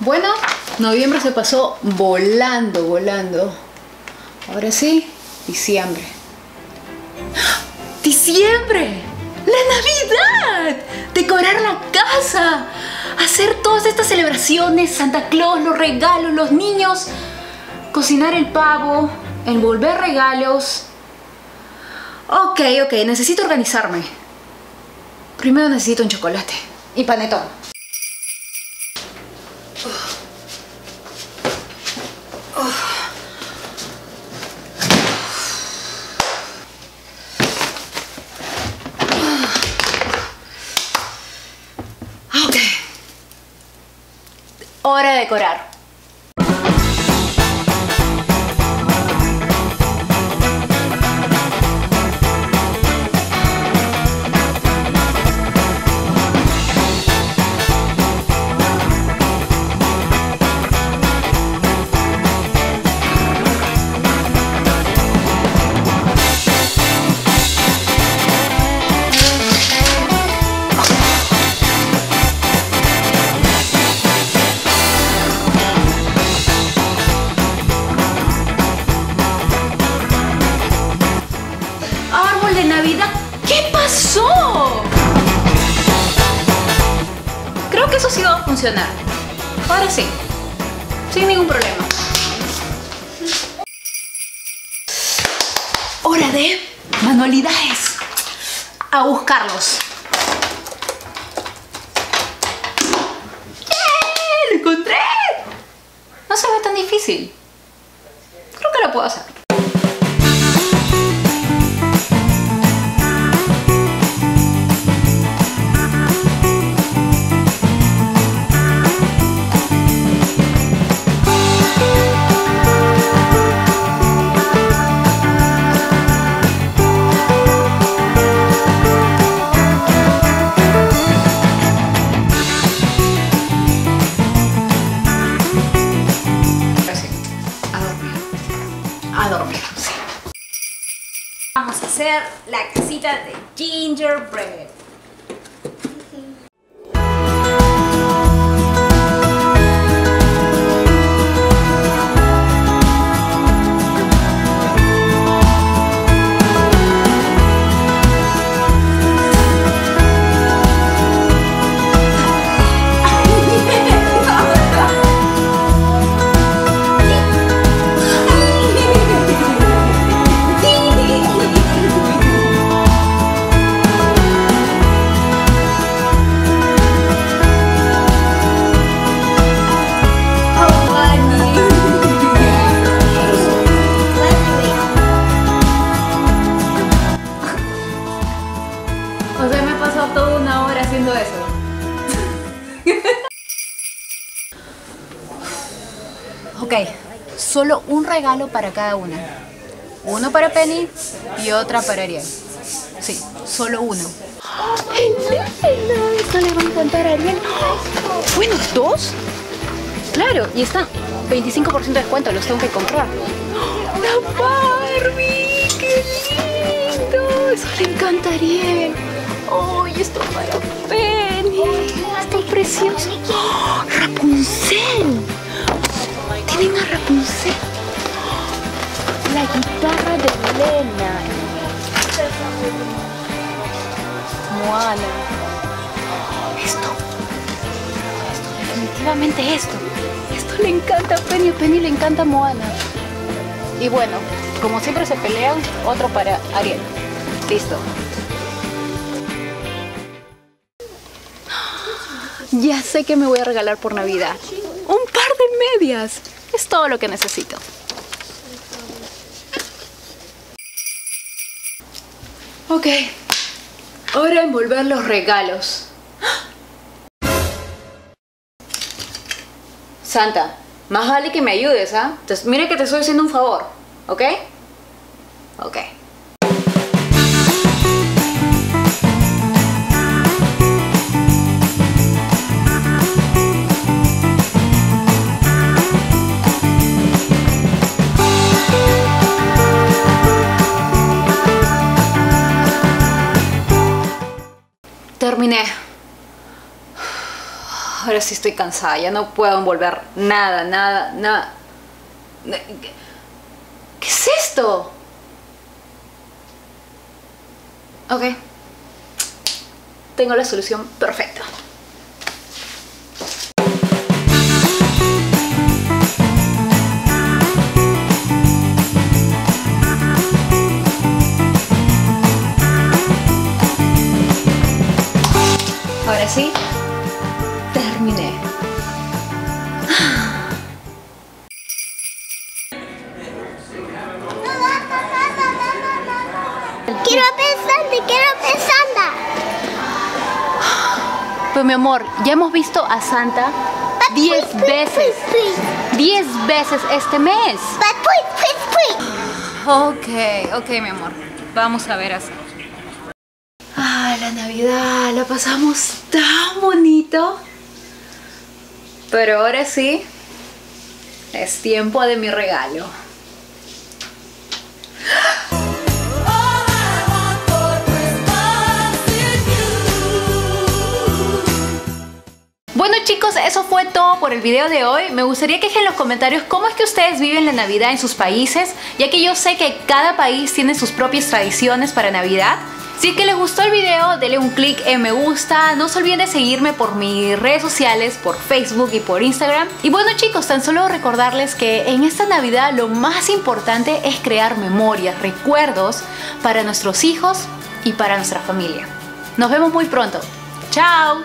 Bueno, noviembre se pasó volando, volando. Ahora sí, diciembre. ¡Diciembre! ¡La Navidad! ¡Decorar la casa! Hacer todas estas celebraciones, Santa Claus, los regalos, los niños, cocinar el pavo, envolver regalos. Ok, necesito organizarme. Primero necesito un chocolate y panetón. Ok. Hora de decorar. Funcionar. Ahora sí, sin ningún problema. Hora de manualidades. A buscarlos. ¡Lo encontré! No se ve tan difícil. Creo que lo puedo hacer. La casita de gingerbread. Ok, solo un regalo para cada una. Uno para Penny y otra para Ariel. Sí, solo uno. ¡Ay, no! Esto le va a encantar a Ariel. Bueno, ¿dos? Claro, y está 25% de descuento, los tengo que comprar. ¡La Barbie! ¡Qué lindo! Eso le encanta a Ariel. ¡Ay, esto para Penny! ¡Está precioso! ¡Oh, Rapunzel! Tienen a Rapunzel. La guitarra de Lena. Moana. Esto, definitivamente esto. Esto le encanta a Penny. Penny le encanta a Moana. Y bueno, como siempre se pelean, otro para Ariel. Listo. Ya sé que me voy a regalar por Navidad. Un par de medias. Es todo lo que necesito. Ok. Ahora envolver los regalos. Santa, más vale que me ayudes, ¿ah? Mira que te estoy haciendo un favor, ¿ok? Ok. mujeres sí estoy cansada, ya no puedo envolver nada, nada. ¿Qué es esto? Ok. Tengo la solución perfecta. Ahora sí, terminé. Quiero ver Santa. Pero mi amor, ya hemos visto a Santa 10 veces. 10 veces este mes. Ok, mi amor. Vamos a ver a Santa. La Navidad, la pasamos tan bonito. Pero ahora sí, es tiempo de mi regalo. Bueno chicos, eso fue todo por el video de hoy. Me gustaría que dejen en los comentarios cómo es que ustedes viven la Navidad en sus países, ya que yo sé que cada país tiene sus propias tradiciones para Navidad. Si es que les gustó el video, denle un clic en me gusta, no se olviden de seguirme por mis redes sociales, por Facebook y por Instagram. Y bueno chicos, tan solo recordarles que en esta Navidad lo más importante es crear memorias, recuerdos para nuestros hijos y para nuestra familia. Nos vemos muy pronto. ¡Chao!